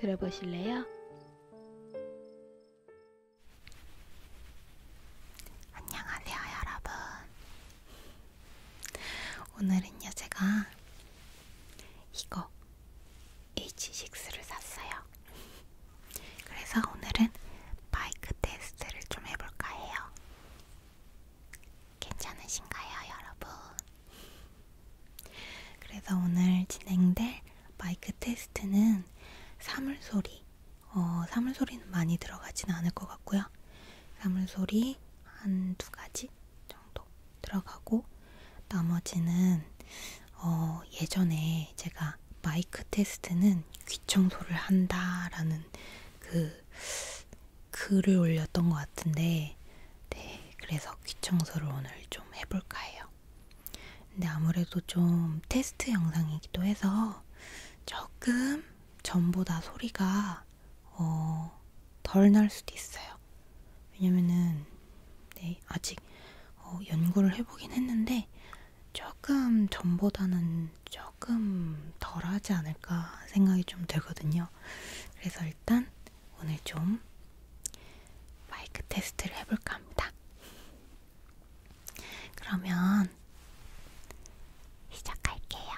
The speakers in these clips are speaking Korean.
들어보실래요? 안녕하세요, 여러분. 오늘은요, 제가 이거 H6를 샀어요. 그래서 오늘은 마이크 테스트를 좀 해볼까 해요. 괜찮으신가요, 여러분? 그래서 오늘 진행될 마이크 테스트는 사물소리, 사물소리는 많이 들어가진 않을 것 같고요. 사물소리 한두 가지 정도 들어가고, 나머지는 예전에 제가 마이크 테스트는 귀청소를 한다라는 그 글을 올렸던 것 같은데, 네, 그래서 귀청소를 오늘 좀 해볼까 해요. 근데 아무래도 좀 테스트 영상이기도 해서 조금 전보다 소리가 덜 날 수도 있어요. 왜냐면은 네, 아직 연구를 해보긴 했는데 조금 전보다는 조금 덜 하지 않을까 생각이 좀 들거든요. 그래서 일단 오늘 좀 마이크 테스트를 해볼까 합니다. 그러면 시작할게요.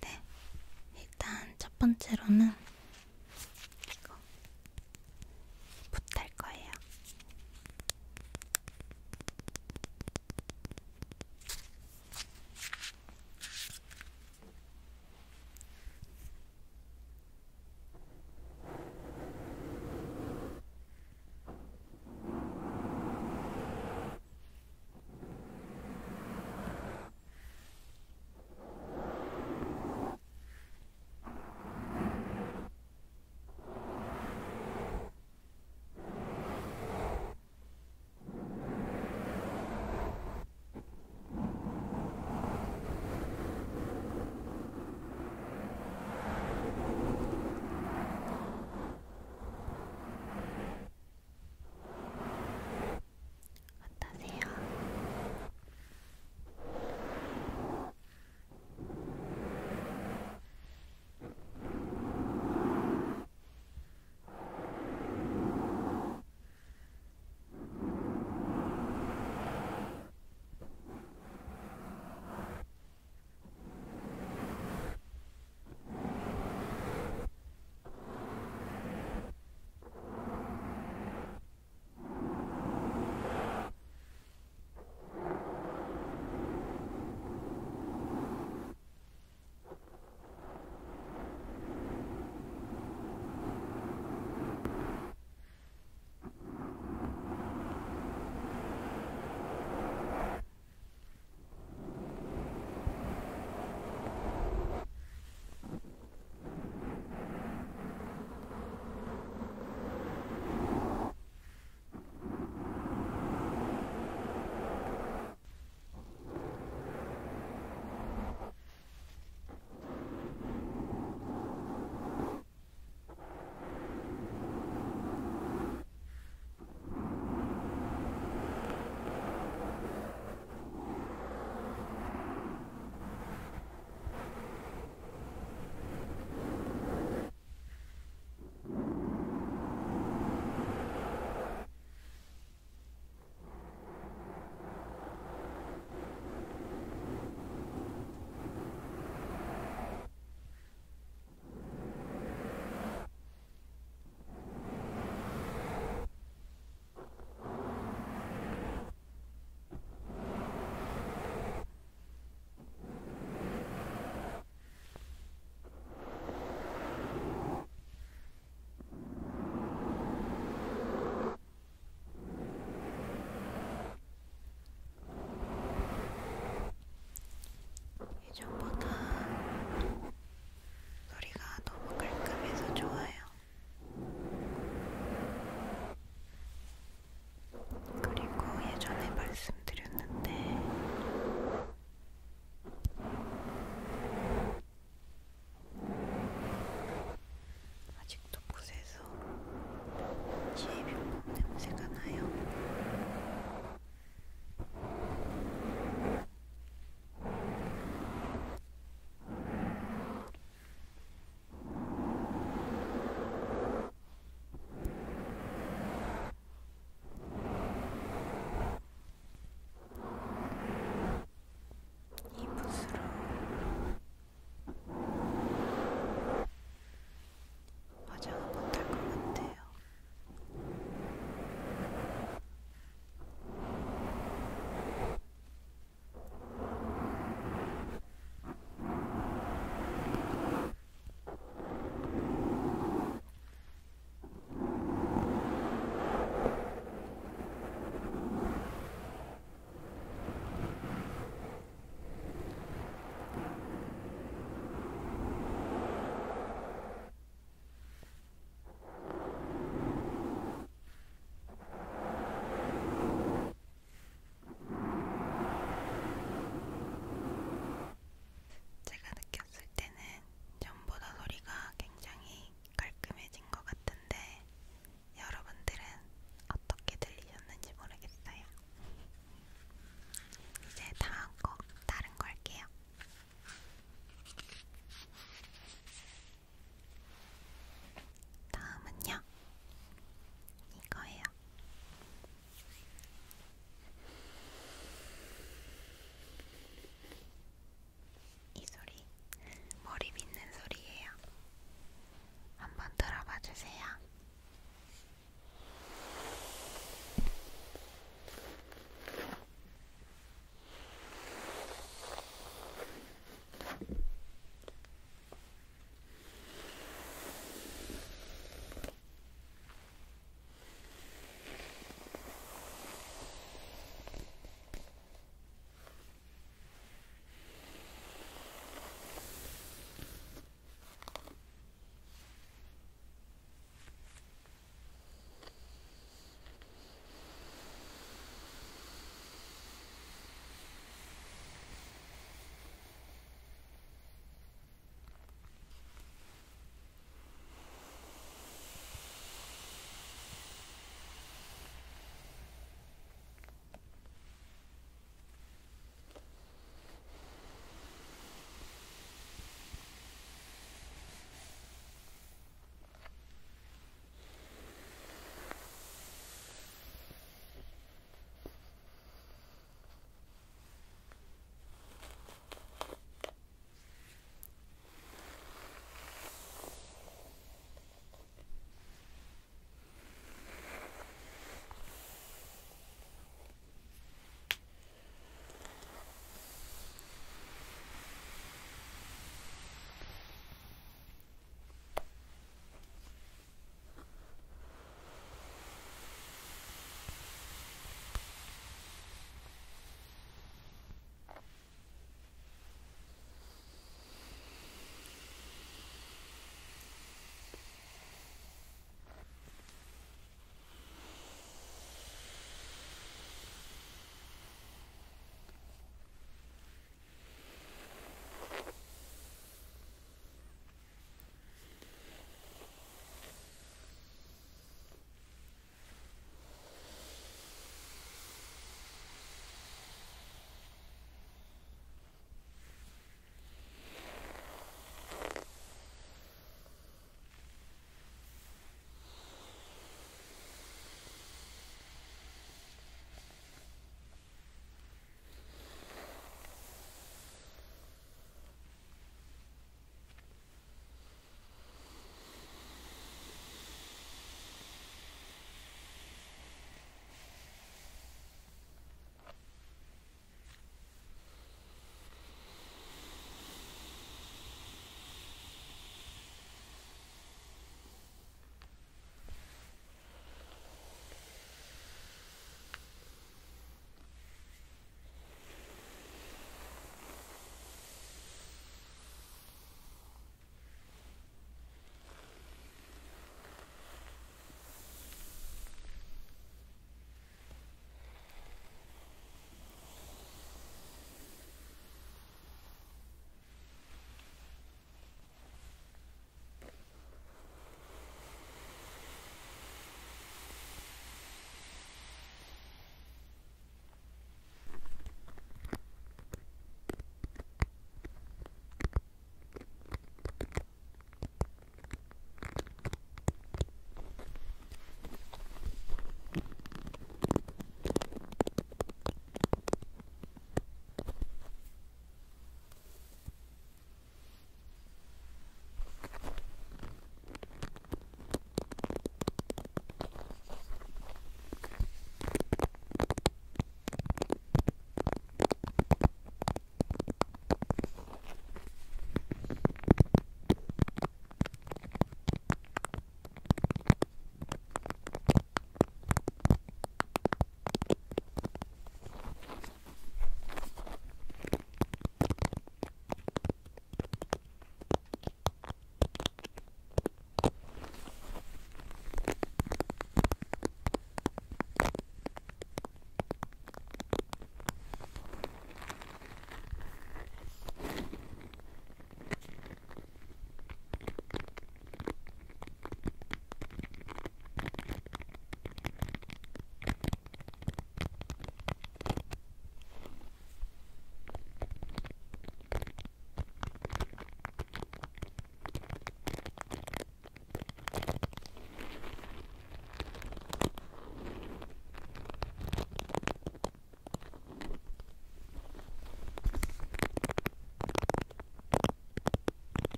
네, 일단 첫 번째로는